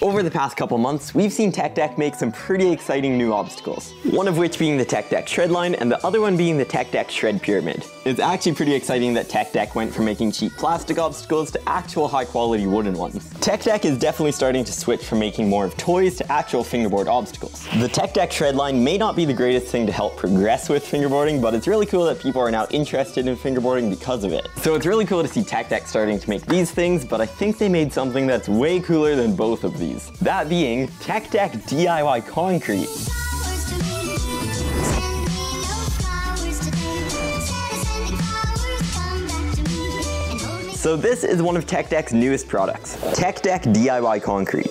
Over the past couple months, we've seen TechDeck make some pretty exciting new obstacles, one of which being the TechDeck shred line and the other one being the TechDeck shred pyramid. It's actually pretty exciting that TechDeck went from making cheap plastic obstacles to actual high quality wooden ones. TechDeck is definitely starting to switch from making more of toys to actual fingerboard obstacles. The TechDeck shred line may not be the greatest thing to help progress with fingerboarding, but it's really cool that people are now interested in fingerboarding because of it. So it's really cool to see TechDeck starting to make these things, but I think they made something that's way cooler than both of these. That being TechDeck DIY Concrete. So this is one of TechDeck's newest products, TechDeck DIY Concrete.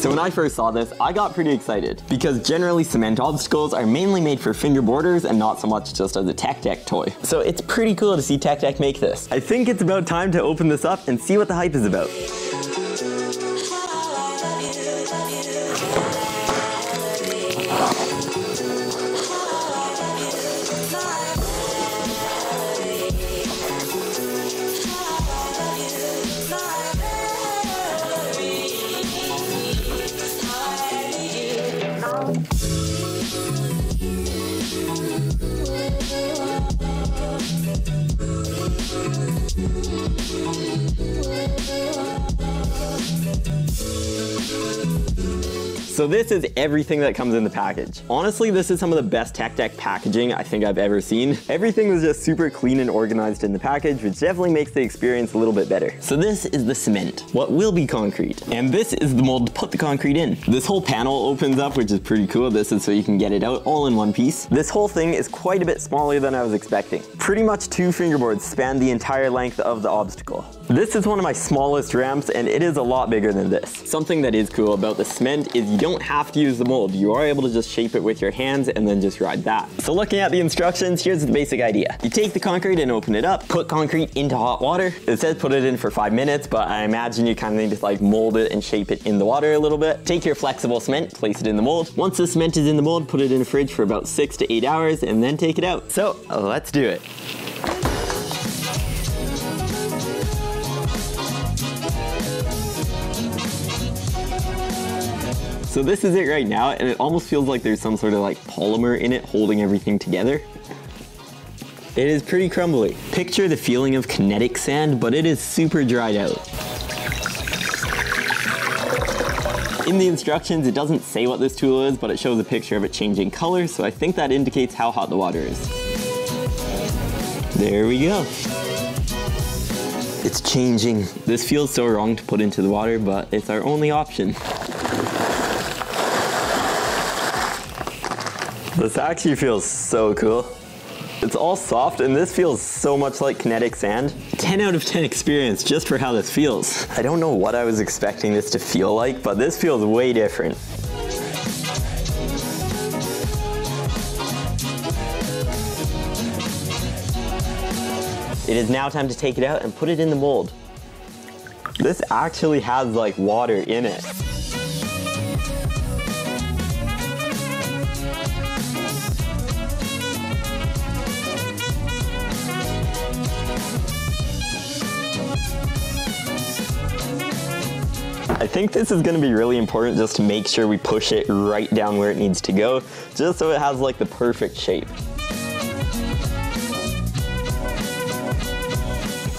So when I first saw this, I got pretty excited because generally cement obstacles are mainly made for fingerboarders and not so much just as a TechDeck toy. So it's pretty cool to see TechDeck make this. I think it's about time to open this up and see what the hype is about. So this is everything that comes in the package. Honestly, this is some of the best TechDeck packaging I think I've ever seen. Everything was just super clean and organized in the package, which definitely makes the experience a little bit better. So this is the cement, what will be concrete. And this is the mold to put the concrete in. This whole panel opens up, which is pretty cool. This is so you can get it out all in one piece. This whole thing is quite a bit smaller than I was expecting. Pretty much two fingerboards span the entire length of the obstacle. This is one of my smallest ramps and it is a lot bigger than this. Something that is cool about the cement is you don't have to use the mold. You are able to just shape it with your hands and then just ride that. So looking at the instructions, here's the basic idea. You take the concrete and open it up, put concrete into hot water. It says put it in for 5 minutes, but I imagine you kind of need to like mold it and shape it in the water a little bit. Take your flexible cement, place it in the mold. Once the cement is in the mold, put it in the fridge for about 6 to 8 hours and then take it out. So let's do it. So this is it right now, and it almost feels like there's some sort of like polymer in it holding everything together. It is pretty crumbly. Picture the feeling of kinetic sand, but it is super dried out. In the instructions, it doesn't say what this tool is, but it shows a picture of it changing color, so I think that indicates how hot the water is. There we go. It's changing. This feels so wrong to put into the water, but it's our only option. This actually feels so cool. It's all soft and this feels so much like kinetic sand. 10 out of 10 experience just for how this feels. I don't know what I was expecting this to feel like, but this feels way different. It is now time to take it out and put it in the mold. This actually has like water in it. I think this is going to be really important just to make sure we push it right down where it needs to go, just so it has like the perfect shape.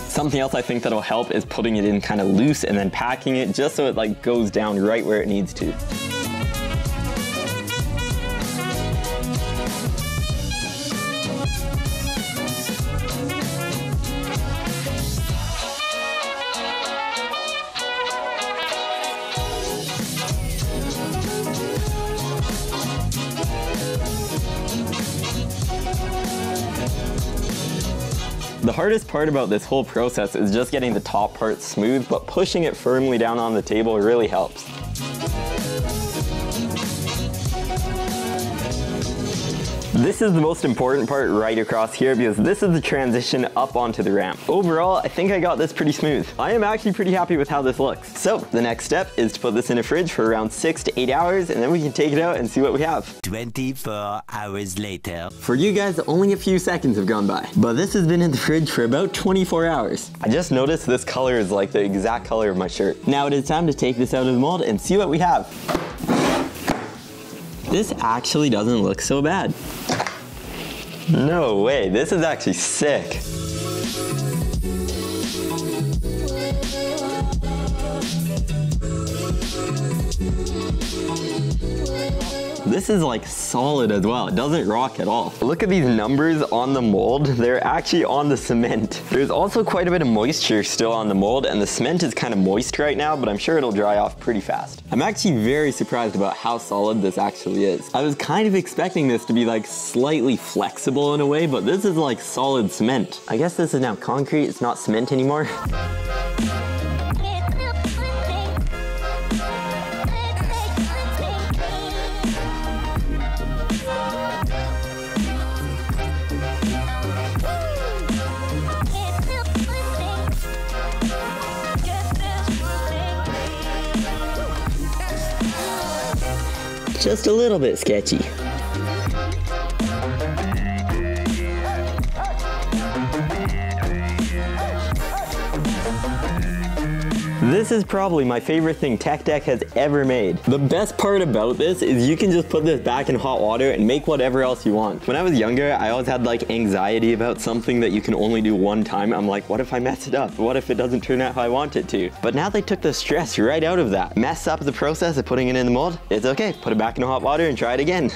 Something else I think that'll help is putting it in kind of loose and then packing it just so it like goes down right where it needs to. The hardest part about this whole process is just getting the top part smooth, but pushing it firmly down on the table really helps. This is the most important part right across here because this is the transition up onto the ramp. Overall, I think I got this pretty smooth. I am actually pretty happy with how this looks. So the next step is to put this in a fridge for around 6 to 8 hours, and then we can take it out and see what we have. 24 hours later. For you guys, only a few seconds have gone by, but this has been in the fridge for about 24 hours. I just noticed this color is like the exact color of my shirt. Now it is time to take this out of the mold and see what we have. This actually doesn't look so bad. No way, this is actually sick. This is like solid as well. It doesn't rock at all. Look at these numbers on the mold. They're actually on the cement. There's also quite a bit of moisture still on the mold, and the cement is kind of moist right now, but I'm sure it'll dry off pretty fast. I'm actually very surprised about how solid this actually is. I was kind of expecting this to be like slightly flexible in a way, but this is like solid cement. I guess this is now concrete. It's not cement anymore. Just a little bit sketchy. This is probably my favorite thing TechDeck has ever made. The best part about this is you can just put this back in hot water and make whatever else you want. When I was younger, I always had like anxiety about something that you can only do one time. I'm like, what if I mess it up? What if it doesn't turn out how I want it to? But now they took the stress right out of that. Mess up the process of putting it in the mold, it's okay. Put it back in hot water and try it again.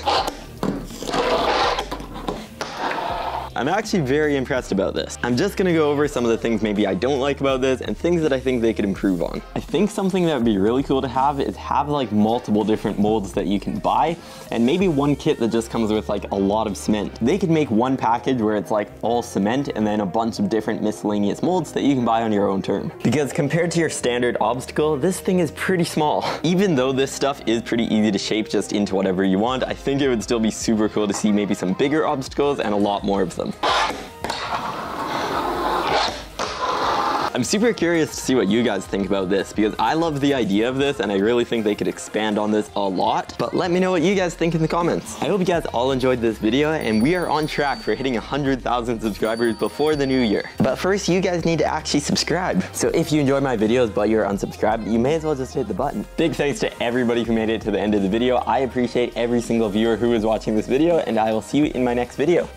I'm actually very impressed about this. I'm just gonna go over some of the things maybe I don't like about this and things that I think they could improve on. I think something that would be really cool to have is have like multiple different molds that you can buy, and maybe one kit that just comes with like a lot of cement. They could make one package where it's like all cement and then a bunch of different miscellaneous molds that you can buy on your own term. Because compared to your standard obstacle, this thing is pretty small. Even though this stuff is pretty easy to shape just into whatever you want, I think it would still be super cool to see maybe some bigger obstacles and a lot more of them. I'm super curious to see what you guys think about this because I love the idea of this and I really think they could expand on this a lot, but let me know what you guys think in the comments. I hope you guys all enjoyed this video, and we are on track for hitting 100,000 subscribers before the new year. But first, you guys need to actually subscribe. So if you enjoy my videos but you're unsubscribed, you may as well just hit the button. Big thanks to everybody who made it to the end of the video. I appreciate every single viewer who is watching this video, and I will see you in my next video.